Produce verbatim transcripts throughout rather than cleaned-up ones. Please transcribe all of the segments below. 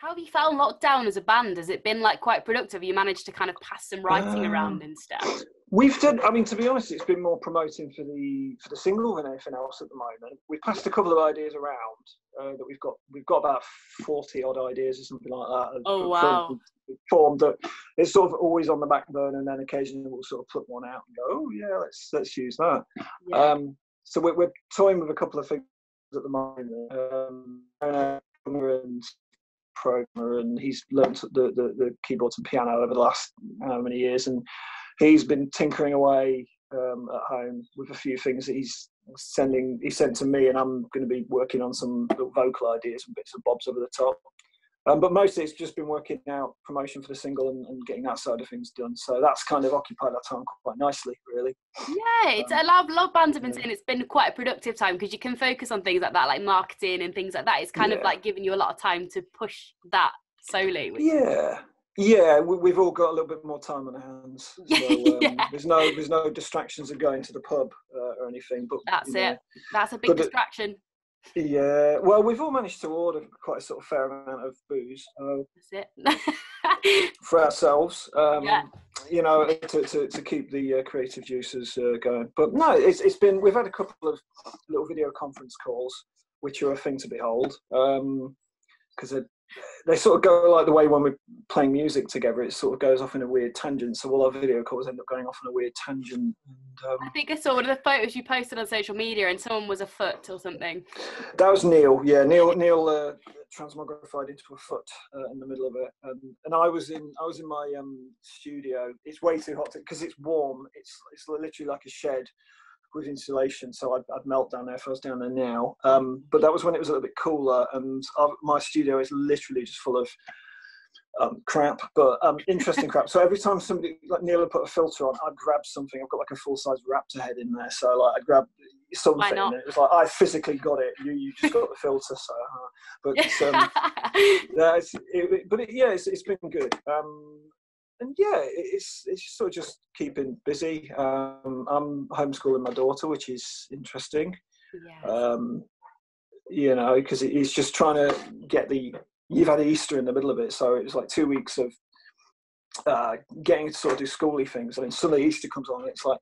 How have you found lockdown as a band? Has it been like quite productive? You managed to kind of pass some writing um, around and stuff? We've done, I mean, to be honest, it's been more promoting for the for the single than anything else at the moment. We've passed a couple of ideas around uh, that we've got. We've got about forty odd ideas or something like that. Oh wow! Formed that it's sort of always on the back burner, and then occasionally we'll sort of put one out and go, oh yeah, let's let's use that. Yeah. Um, so we're, we're toying with a couple of things at the moment. Um, and programmer, and he's learned the, the, the keyboards and piano over the last how many years, and he's been tinkering away um, at home with a few things that he's sending he sent to me, and I'm going to be working on some little vocal ideas and bits and bobs over the top, um, but mostly it's just been working out promotion for the single and, and getting that side of things done, so that's kind of occupied our time quite nicely, really. Yeah, it's um, a, lot, a lot of bands have been yeah. saying it's been quite a productive time because you can focus on things like that, like marketing and things like that. It's kind yeah. of like giving you a lot of time to push that solely. Yeah. Yeah, we, we've all got a little bit more time on our hands. So, um, yeah. There's no, there's no distractions of going to the pub uh, or anything. But that's it. Know, that's a big distraction. It, yeah. Well, we've all managed to order quite a sort of fair amount of booze. Uh, that's it. For ourselves, um, yeah. you know, to, to, to keep the uh, creative juices uh, going. But no, it's it's been. We've had a couple of little video conference calls, which are a thing to behold, because um, they're. They sort of go like the way when we're playing music together, it sort of goes off in a weird tangent. So all our video calls end up going off in a weird tangent. And, um, I think I saw one of the photos you posted on social media, and someone was a foot or something. That was Neil. Yeah, Neil. Neil uh, transmogrified into a foot uh, in the middle of it, um, and I was in. I was in my um, studio. It's way too hot because it's warm. It's it's literally like a shed with insulation, so I'd, I'd melt down there if I was down there now, um but that was when it was a little bit cooler, and I, my studio is literally just full of um crap, but um interesting crap. So every time somebody like Neil put a filter on, I'd grab something. I've got like a full-size raptor head in there, so like I'd grab something and it was like I physically got it, you you just got the filter. So uh, but um that's it, but it, yeah it's, it's been good. um And yeah, it's it's sort of just keeping busy. Um, I'm homeschooling my daughter, which is interesting. Yeah. Um, you know, because it's just trying to get the. You've had Easter in the middle of it, so it was like two weeks of uh, getting to sort of do schooly things, and then suddenly Easter comes on, and it's like,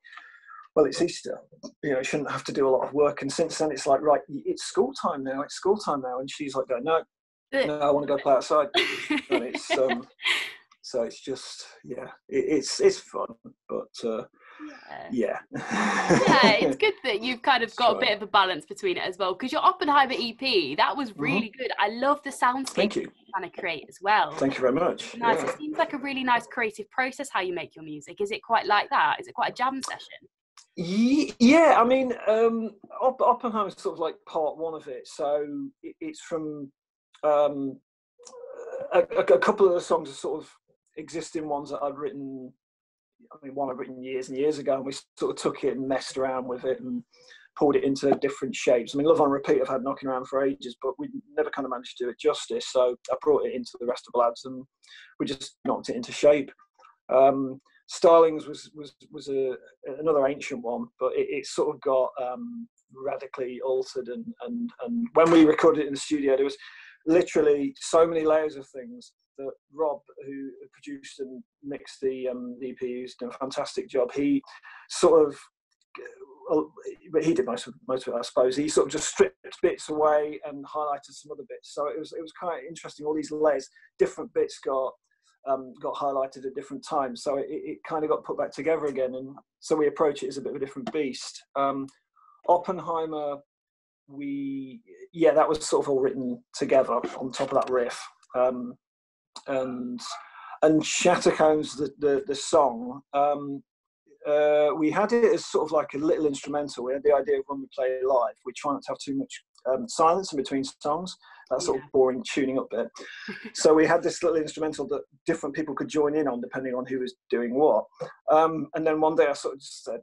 well, it's Easter. You know, you shouldn't have to do a lot of work. And since then, it's like, right, it's school time now. It's school time now, and she's like, going, no, no, I want to go play outside. And it's. Um, So it's just, yeah, it, it's it's fun, but uh, yeah. Yeah. Yeah, it's good that you've kind of got so, a bit of a balance between it as well, because your Oppenheimer E P, that was really mm-hmm. good. I love the soundscape you're trying to create as well. Thank you very much. Nice. Yeah. It seems like a really nice creative process how you make your music. Is it quite like that? Is it quite a jam session? Yeah, I mean, um, Oppenheimer is sort of like part one of it, so it, it's from um, a, a couple of the songs are sort of existing ones that I'd written. I mean, one I'd written years and years ago, and we sort of took it and messed around with it and pulled it into different shapes. I mean, Love on Repeat I've had knocking around for ages, but we never kind of managed to do it justice, so I brought it into the rest of Blads and we just knocked it into shape. Um, Starlings was was was a, another ancient one, but it, it sort of got um, radically altered, and, and, and when we recorded it in the studio, there was literally so many layers of things that Rob, who produced and mixed the um, E P, who's done a fantastic job. He sort of, but he did most of, most of it, I suppose. He sort of just stripped bits away and highlighted some other bits. So it was it was kind of interesting. All these layers, different bits got um, got highlighted at different times. So it, it kind of got put back together again. And so we approach it as a bit of a different beast. Um, Oppenheimer, we yeah, that was sort of all written together on top of that riff. Um, and and Shattercones, the, the the song, um uh we had it as sort of like a little instrumental. We had the idea of when we play live, we try not to have too much um silence in between songs, that sort yeah. of boring tuning up bit. So we had this little instrumental that different people could join in on depending on who was doing what, um and then one day I sort of just said,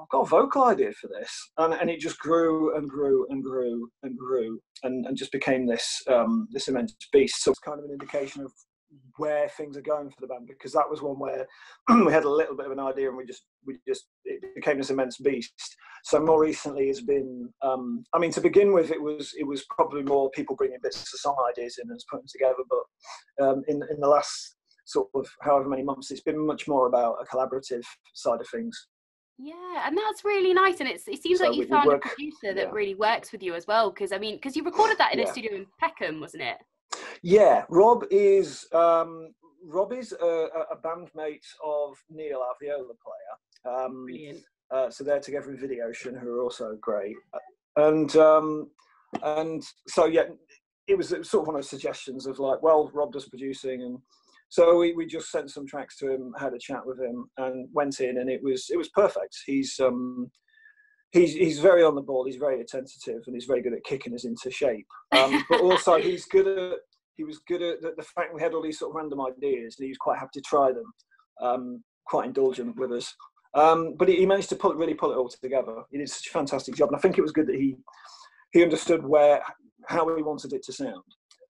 I've got a vocal idea for this, and, and it just grew and grew and grew and grew and, and just became this um, this immense beast. So it's kind of an indication of where things are going for the band, because that was one where we had a little bit of an idea and we just we just it became this immense beast. So more recently has been um I mean, to begin with, it was it was probably more people bringing bits of song ideas in and putting them together, but um in in the last sort of however many months, it's been much more about a collaborative side of things. Yeah, and that's really nice. And it's, it seems so like you found work, a producer that yeah. really works with you as well, because I mean, because you recorded that in yeah. a studio in Peckham, wasn't it? Yeah, Rob is um, Rob is a, a bandmate of Neil, our viola player. Um, Brilliant. Uh, so they're together in Video Ocean, who are also great. And um, and so yeah, it was, it was sort of one of the suggestions of like, well, Rob does producing, and so we, we just sent some tracks to him, had a chat with him, and went in, and it was it was perfect. He's um, he's he's very on the ball. He's very attentive, and he's very good at kicking us into shape. Um, but also he's good at he was good at the, the fact we had all these sort of random ideas, and he was quite happy to try them, um, quite indulgent with us. Um, but he, he managed to pull really pull it all together. He did such a fantastic job, and I think it was good that he he understood where how he wanted it to sound.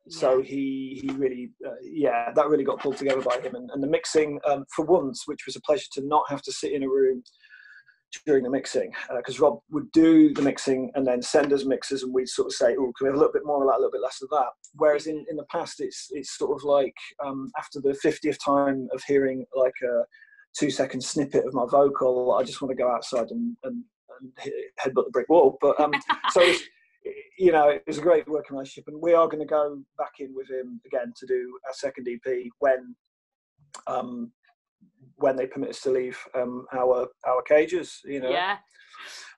So he he really uh, yeah that really got pulled together by him, and, and the mixing um, for once, which was a pleasure to not have to sit in a room during the mixing, because uh, Rob would do the mixing and then send us mixes, and we'd sort of say, oh, can we have a little bit more of that, a little bit less of that, whereas in in the past it's it's sort of like um, after the fiftieth time of hearing like a two second snippet of my vocal, I just want to go outside and, and, and headbutt the brick wall. But um, so it's, you know, it was a great working relationship, and we are going to go back in with him again to do our second E P when, um, when they permit us to leave um, our our cages, you know, yeah.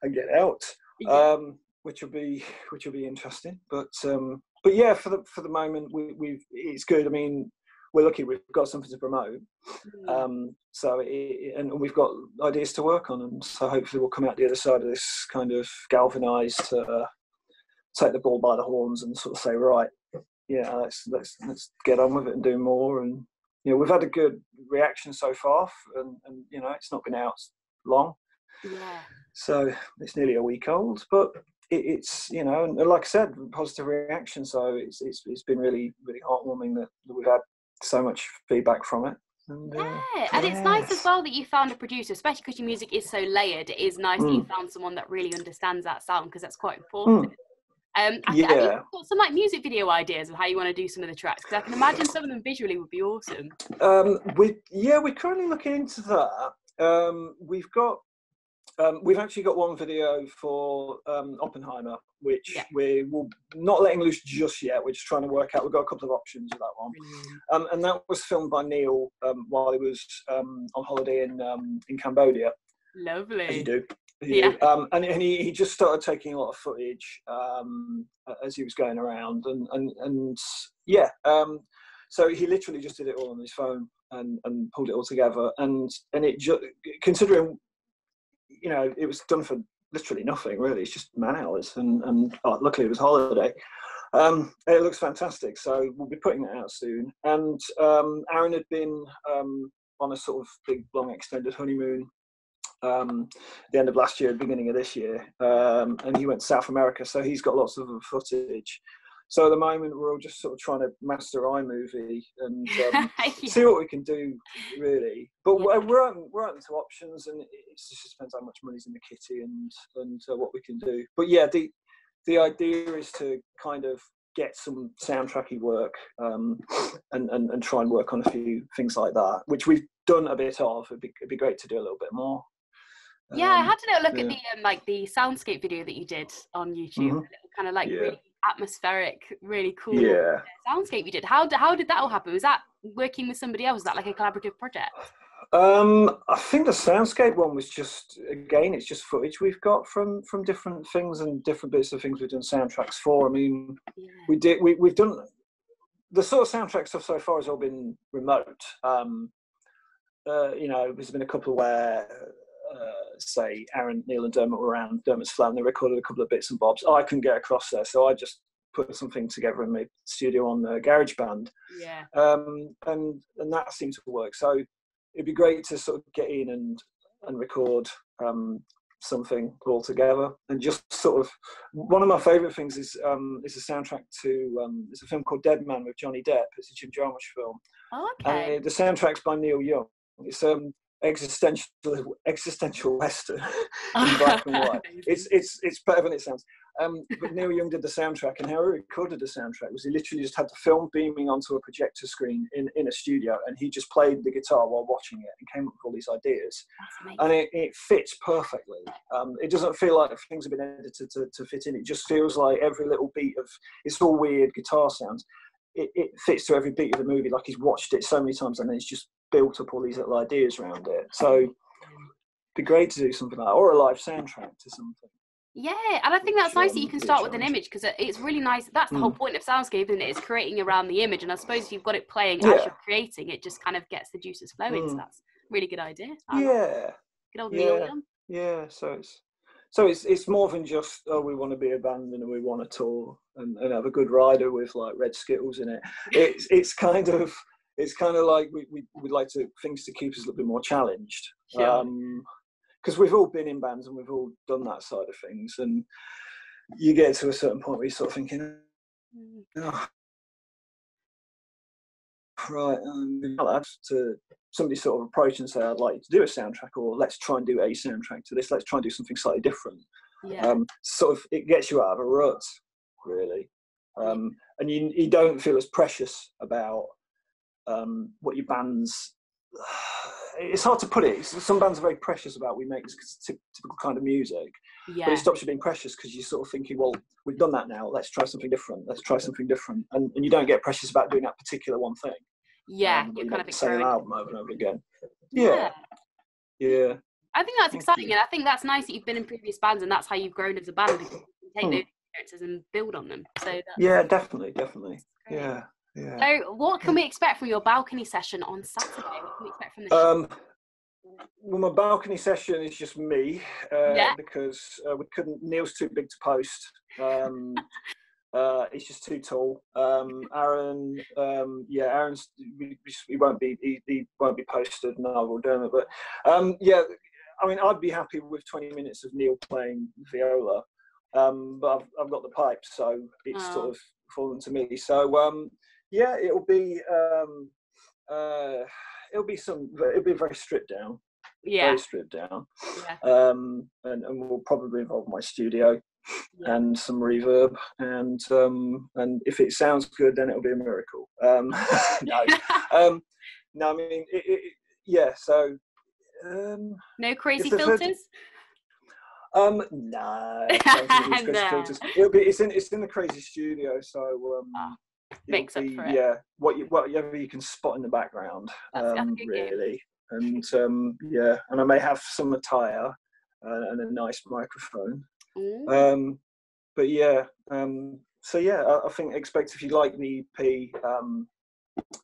and get out, yeah. um, which will be which will be interesting. But um, but yeah, for the for the moment, we, we've it's good. I mean, we're lucky; we've got something to promote, mm. um, so it, and we've got ideas to work on, and so hopefully we'll come out the other side of this kind of galvanised. Uh, take the ball by the horns and sort of say, right, yeah, let's let's let's get on with it and do more. And you know, we've had a good reaction so far, and, and you know, it's not been out long, yeah. so it's nearly a week old, but it, it's you know, and like I said, positive reaction. So it's it's it's been really really heartwarming that we've had so much feedback from it. And, uh, yeah, and yes. it's nice as well that you found a producer, especially because your music is so layered. It is nice mm. that you found someone that really understands that sound, because that's quite important. Mm. Um, I yeah. Have you got some like music video ideas of how you want to do some of the tracks? Because I can imagine some of them visually would be awesome. Um, we yeah, we're currently looking into that. Um, we've got um, we've actually got one video for um, Oppenheimer, which yeah. we will not letting loose just yet. We're just trying to work out. We've got a couple of options with that one, mm. um, and that was filmed by Neil um, while he was um, on holiday in um, in Cambodia. Lovely. As you do. Yeah. Um, and and he, he just started taking a lot of footage um, as he was going around, and and, and yeah, um, so he literally just did it all on his phone and, and pulled it all together, and and it just, considering, you know, it was done for literally nothing really, it's just man hours, and and oh, luckily it was holiday. Um, it looks fantastic, so we'll be putting that out soon. And um, Aaron had been um, on a sort of big long extended honeymoon. Um, the end of last year, beginning of this year, um, and he went to South America, so he's got lots of footage. So at the moment, we're all just sort of trying to master iMovie and um, yeah. see what we can do, really. But yeah. we're open, we're open to options, and it just depends how much money's in the kitty and and uh, what we can do. But yeah, the the idea is to kind of get some soundtracky work um, and, and and try and work on a few things like that, which we've done a bit of. It'd be, it'd be great to do a little bit more. Yeah, um, I had to know, look yeah. at the um, like the soundscape video that you did on YouTube, mm-hmm. kind of like yeah. really atmospheric, really cool yeah. soundscape you did. How how did that all happen? Was that working with somebody else? Was that like a collaborative project? Um, I think the soundscape one was just, again, it's just footage we've got from from different things and different bits of things we've done soundtracks for. I mean, yeah. we did we we've done the sort of soundtrack stuff so far has all been remote. Um, uh, you know, there's been a couple where. Uh, say Aaron, Neil and Dermot were around, Dermot's flat, and they recorded a couple of bits and bobs. I couldn't get across there, so I just put something together in my studio on the Garage Band. Yeah. Um, and and that seemed to work. So it'd be great to sort of get in and and record um, something altogether. And just sort of, one of my favorite things is um, is a soundtrack to, um, it's a film called Dead Man with Johnny Depp. It's a Jim Jarmusch film. Oh, okay. And the soundtrack's by Neil Young. It's um existential existential western in black and white. It's it's it's better than it sounds. Um, but Neil Young did the soundtrack, and how he recorded the soundtrack was he literally just had the film beaming onto a projector screen in, in a studio, and he just played the guitar while watching it and came up with all these ideas. And it, it fits perfectly. Um, it doesn't feel like things have been edited to, to fit in. It just feels like every little beat of, it's all weird guitar sounds. It, it fits to every beat of the movie, like he's watched it so many times, and then he's just built up all these little ideas around it. So it'd be great to do something like that, or a live soundtrack to something. Yeah, and I think that's nice that you can start with an image, because it's really nice. That's the whole point of soundscape, isn't it? It's creating around the image, and I suppose if you've got it playing yeah. as you're creating, it just kind of gets the juices flowing. Mm. So that's a really good idea. I yeah. Good old Neil Young. Yeah, so it's so it's it's more than just, oh, we want to be a band and we want to tour and, and have a good rider with like red Skittles in it. It's it's kind of it's kind of like we we would like to things to keep us a little bit more challenged. Sure. Um, because we've all been in bands and we've all done that side of things, and you get to a certain point where you're sort of thinking, oh, right, um, I'll have to somebody sort of approach and say, I'd like you to do a soundtrack, or let's try and do a soundtrack to this, let's try and do something slightly different. Yeah. Um, sort of, it gets you out of a rut, really. Um, and you, you don't feel as precious about um, what your band's... It's hard to put it. Some bands are very precious about we make this typical kind of music, yeah. but it stops you being precious because you're sort of thinking, well, we've done that now. Let's try something different. Let's try something different, and, and you don't get precious about doing that particular one thing. Yeah, um, you're you kind of the same album over and over again. Yeah, yeah. yeah. I think that's exciting, and I think that's nice that you've been in previous bands, and that's how you've grown as a band. Because you can take hmm. those experiences and build on them. So that's yeah, definitely, definitely, yeah. Yeah. So what can we expect from your balcony session on Saturday? What can we expect from this? Um, well, my balcony session is just me uh, yeah. because uh, we couldn't, Neil's too big to post. Um, uh, he's just too tall. Um, Aaron, um, yeah, Aaron's, he, he won't be, he, he won't be posted and I will do it. But um, yeah, I mean, I'd be happy with twenty minutes of Neil playing viola, um, but I've, I've got the pipes, so it's oh. sort of fallen to me. So, um, yeah, it'll be um, uh, it'll be some it'll be very stripped down, yeah, very stripped down, yeah. um, and and we'll probably involve my studio yeah. and some reverb, and um, and if it sounds good, then it'll be a miracle. Um, no, um, no, I mean, it, it, yeah. So um, no crazy filters. Heard, Um, no, it's no. It'll be, it's in it's in the crazy studio, so um, oh, makes up be, for it. Yeah, what you, whatever you can spot in the background, that's, um, that's really, game. and um, yeah, and I may have some attire and, and a nice microphone, mm. um, but yeah, um, so yeah, I, I think expect if you like the E P, um,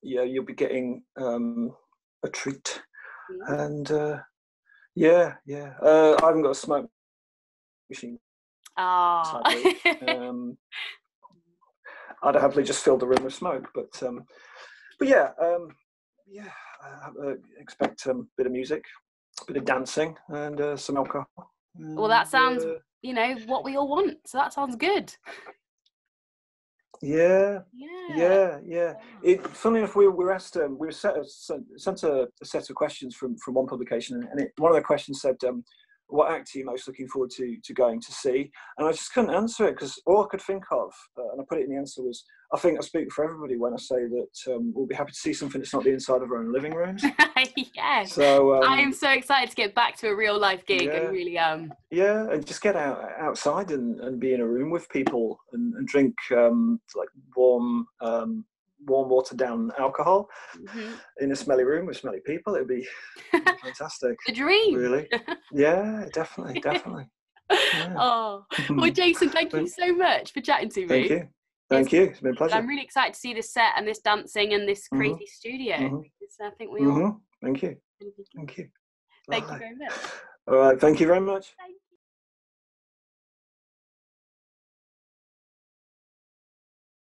yeah, you'll be getting um a treat, mm. and uh, yeah, yeah, uh, I haven't got a smoke machine. Oh. Um, I'd happily just filled the room with smoke, but um, but yeah, um, yeah. I expect um, a bit of music, a bit of dancing, and uh, some alcohol. And, well, that sounds, uh, you know, what we all want. So that sounds good. Yeah, yeah, yeah. yeah. It, funnily enough, we were asked, um, we were set, sent a, a set of questions from from one publication, and it, one of the questions said, Um, what act are you most looking forward to to going to see? And I just couldn't answer it, because all I could think of, uh, and I put it in the answer, was I think I speak for everybody when I say that um, we'll be happy to see something that's not the inside of our own living rooms. Yes. So um, I am so excited to get back to a real life gig yeah, and really um yeah, and just get out outside and, and be in a room with people and, and drink um, like warm um, warm watered down alcohol mm-hmm. in a smelly room with smelly people. It'd be fantastic. The dream, really. Yeah, definitely, definitely. Yeah. Oh well, Jason, thank you so much for chatting to me. Thank you, thank it's, you. It's been a pleasure. I'm really excited to see this set and this dancing and this crazy mm-hmm. studio. Mm-hmm. So I think we all. Mm-hmm. Thank you, thank you, thank you very much. All right, thank you very much. Thank